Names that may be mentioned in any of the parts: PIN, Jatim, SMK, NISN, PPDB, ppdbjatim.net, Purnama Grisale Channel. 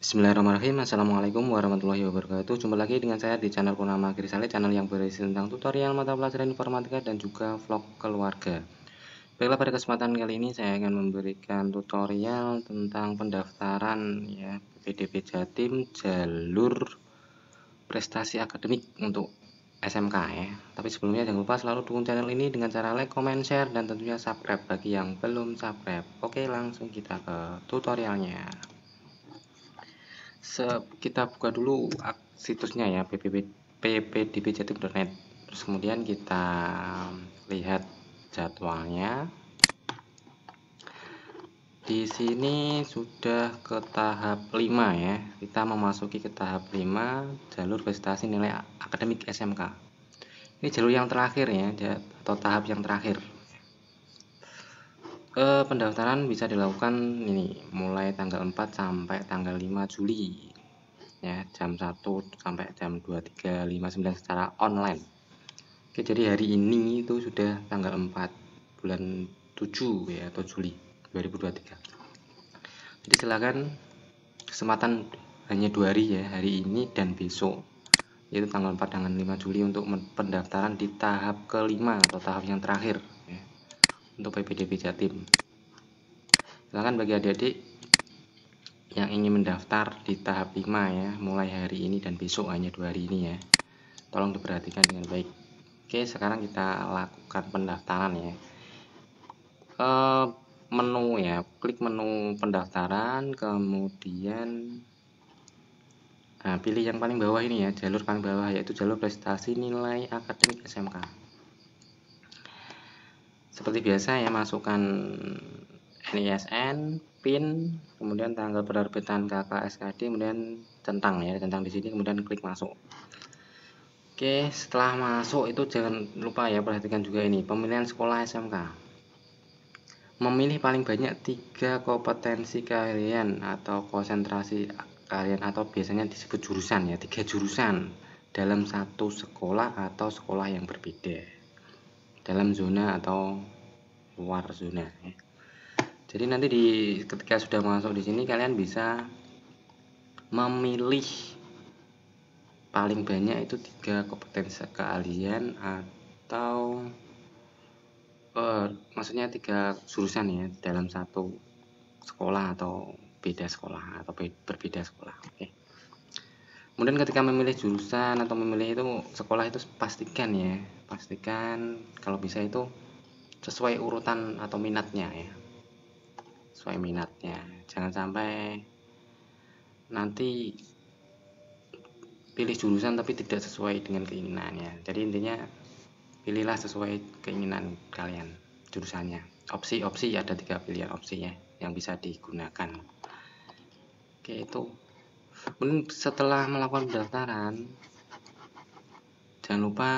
Bismillahirrahmanirrahim. Assalamualaikum warahmatullahi wabarakatuh. Jumpa lagi dengan saya di channel Purnama Grisale Channel yang berisi tentang tutorial mata pelajaran informatika dan juga vlog keluarga. Baiklah, pada kesempatan kali ini saya akan memberikan tutorial tentang pendaftaran ya PPDB Jatim jalur prestasi akademik untuk SMK ya. Tapi sebelumnya jangan lupa selalu dukung channel ini dengan cara like, comment, share dan tentunya subscribe bagi yang belum subscribe. Oke, langsung kita ke tutorialnya. Kita buka dulu situsnya ya, ppdbjatim.net. Terus kemudian kita lihat jadwalnya. Di sini sudah ke tahap 5 ya. Kita memasuki ke tahap 5 jalur prestasi nilai akademik SMK. Ini jalur yang terakhir ya, atau tahap yang terakhir. Pendaftaran bisa dilakukan ini mulai tanggal 4 sampai tanggal 5 Juli ya, jam 1 sampai jam 23.59 secara online. Oke, jadi hari ini itu sudah tanggal 4 bulan 7 ya, atau Juli 2023. Jadi silakan, kesempatan hanya 2 hari ya, hari ini dan besok, yaitu tanggal 4 dan 5 Juli untuk pendaftaran di tahap kelima atau tahap yang terakhir ya, untuk PPDB Jatim. Silakan bagi adik-adik yang ingin mendaftar di tahap 5 ya, mulai hari ini dan besok, hanya 2 hari ini ya, tolong diperhatikan dengan baik. Oke, sekarang kita lakukan pendaftaran ya. Menu ya, klik menu pendaftaran, kemudian pilih yang paling bawah ini ya, jalur paling bawah, yaitu jalur prestasi nilai akademik SMK. Seperti biasa ya, masukkan NISN, PIN, kemudian tanggal penerbitan KKSKD, kemudian centang ya, centang di sini, kemudian klik masuk. Oke, setelah masuk itu jangan lupa ya, perhatikan juga ini pemilihan sekolah SMK. Memilih paling banyak 3 kompetensi kalian atau konsentrasi kalian, atau biasanya disebut jurusan ya, 3 jurusan dalam satu sekolah atau sekolah yang berbeda, dalam zona atau luar zona ya. Jadi nanti ketika sudah masuk di sini, kalian bisa memilih paling banyak itu 3 kompetensi kalian atau maksudnya 3 jurusan ya, dalam satu sekolah atau beda sekolah atau berbeda sekolah. Oke. Kemudian ketika memilih jurusan atau memilih itu sekolah, itu pastikan ya, pastikan kalau bisa itu sesuai urutan atau minatnya ya, sesuai minatnya. Jangan sampai nanti pilih jurusan tapi tidak sesuai dengan keinginannya. Jadi intinya pilihlah sesuai keinginan kalian jurusannya. Opsi-opsi ada 3 pilihan opsi ya yang bisa digunakan. Oke, itu. Kemudian setelah melakukan pendaftaran, jangan lupa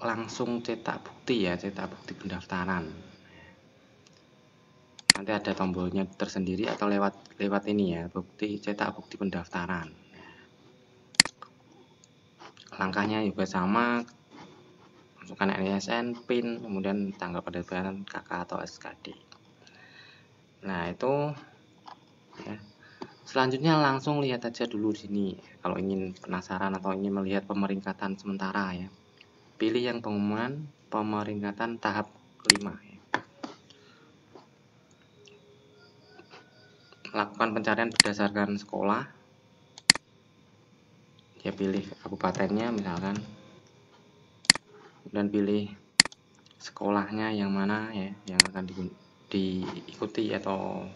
langsung cetak bukti ya, cetak bukti pendaftaran. Nanti ada tombolnya tersendiri atau lewat ini ya, bukti, cetak bukti pendaftaran. Langkahnya juga sama, masukkan NISN, PIN, kemudian tanggal penerbitan KK atau SKD. Nah, itu ya. Selanjutnya langsung lihat aja dulu di sini. Kalau ingin penasaran atau ingin melihat pemeringkatan sementara ya, pilih yang pengumuman pemeringkatan tahap 5 ya. Lakukan pencarian berdasarkan sekolah ya, pilih kabupatennya misalkan, dan pilih sekolahnya yang mana ya, yang akan diikuti atau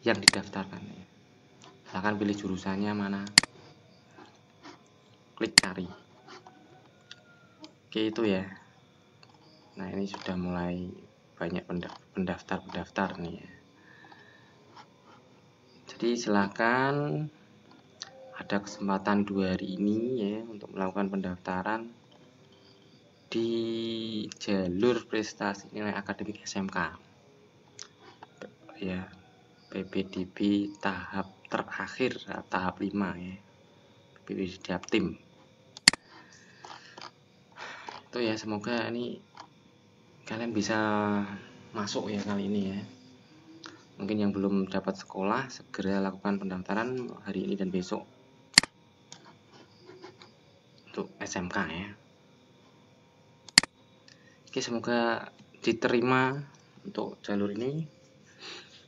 yang didaftarkan ya. Silahkan pilih jurusannya mana, klik cari. Oke, itu ya. Nah, ini sudah mulai banyak pendaftar nih ya. Jadi silahkan, ada kesempatan 2 hari ini ya untuk melakukan pendaftaran di jalur prestasi nilai akademik SMK ya, PPDB tahap terakhir, tahap 5 ya, PPDB Jatim. Itu ya, semoga ini kalian bisa masuk ya kali ini ya. Mungkin yang belum dapat sekolah, segera lakukan pendaftaran hari ini dan besok untuk SMK ya. Oke, semoga diterima untuk jalur ini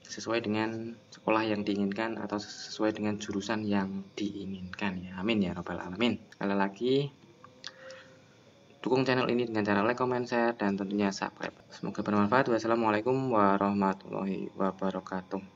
sesuai dengan sekolah yang diinginkan atau sesuai dengan jurusan yang diinginkan ya. Amin ya robbal alamin. Sekali lagi, dukung channel ini dengan cara like, comment, share, dan tentunya subscribe. Semoga bermanfaat. Wassalamualaikum warahmatullahi wabarakatuh.